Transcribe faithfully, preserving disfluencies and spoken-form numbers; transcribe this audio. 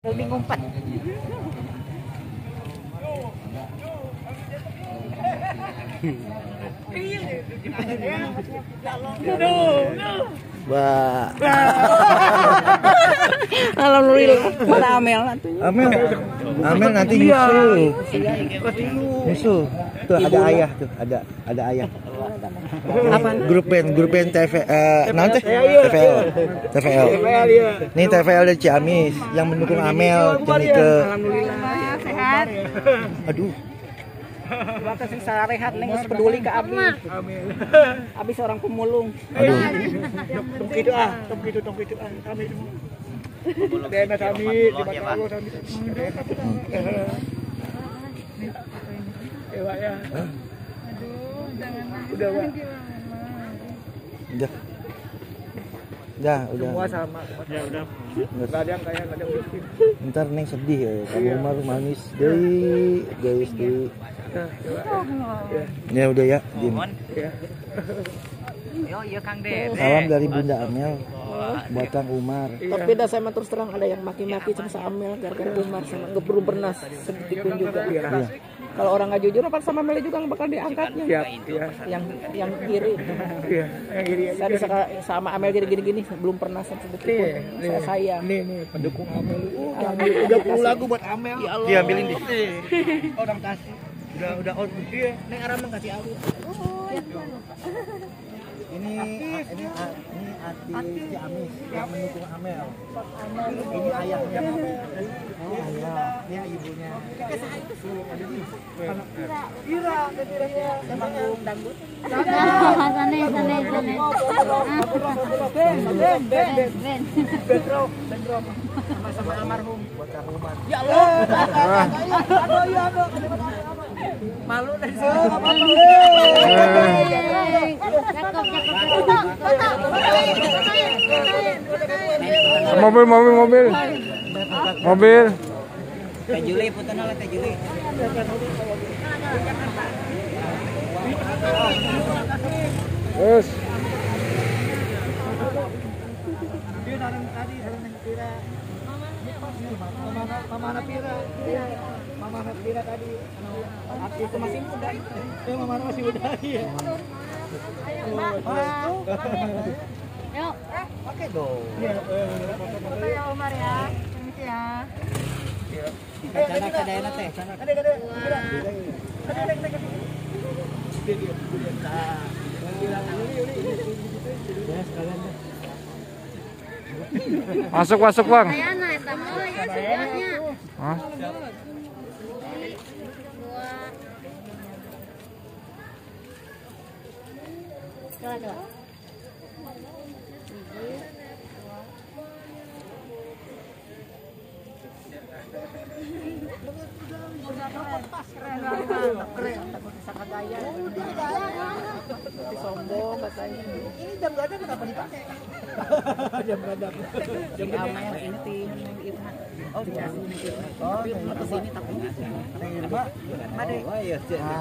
Daging umpat. Wah. Alhamdulillah. Mana Amel? Amel. Amel nanti nyusul. Nyusul. Tuh ada ayah tuh, ada ada ayah. Apa? Grup band, grup band T V L. Uh, nanti T V L. T V L. Nih T V L dari Ciamis yang mendukung Amel jadi ke. Alhamdulillah sehat. Aduh. Batas bisa rehat neng peduli ke Abi. Abi seorang pemulung. Aduh. Tong gitu ah, tong gitu tong gitu ah. Kami itu. Dena kami di Batang kami. Eh, Pak ya. Udah, Pak. Udah. Ya, udah. Semua sama. Ya, udah. Enggak ada yang kayak enggak ada urusin. Entar neng sedih ya, Kang Umar manis deui, guys deui. Ya, udah ya, Jim. Yo, yo Kang Dede. Salam dari Bunda Amel, buat Kang Umar. Tapi beda sama terus terang ada yang maki-maki sama Amel, gara-gara Umar sama enggak perlu bernas sedikit pun juga. Iya. Kalau orang nggak jujur, apa sama Meli juga bakal diangkatnya. Siap, ya. Yang yang kiri. Iya, yang kiri. Saya disaka, sama Amel jadi gini-gini, belum pernah sedikit pun. Saya sayang. Nih, nih pendukung Amel. Oh, udah puluh lagu buat Amel. Ya Allah. Diambilin di sini. Oh, orang kasih. Udah udah out dia. Neng Aram kasih aku. Oh, ya. Ini ini ini artis Ciamis yang mendukung Amel. Ini ayahnya Amel. Oh, ayah. Dia ibunya. Ira, Ira, Ira. Temanggung dangdut. Sana, sana, sana. Ben, ben, ben, ben. Bedro, bedro. Sama-sama almarhum. Ya Allah. Aduh, ya Allah. Malu dari sini. Mobil, mobil, mobil. Mobil. Teh Juli, puteun oleh Teh Juli. Yes. Dia dari tadi sareng pira. Mamana pira. Mamana pira tadi. Aku itu masih muda. Eh, mamana masih muda. Ayo, yuk. Oke dong. Foto ya Omar ya. Permisi ya. Masuk masuk bang. Sombong katanya. Ini jam berada kenapa dipakai? Jam berada. Jam berada inti Irna. Oh, di sini. Oh, di sini tapi enggak. Ada.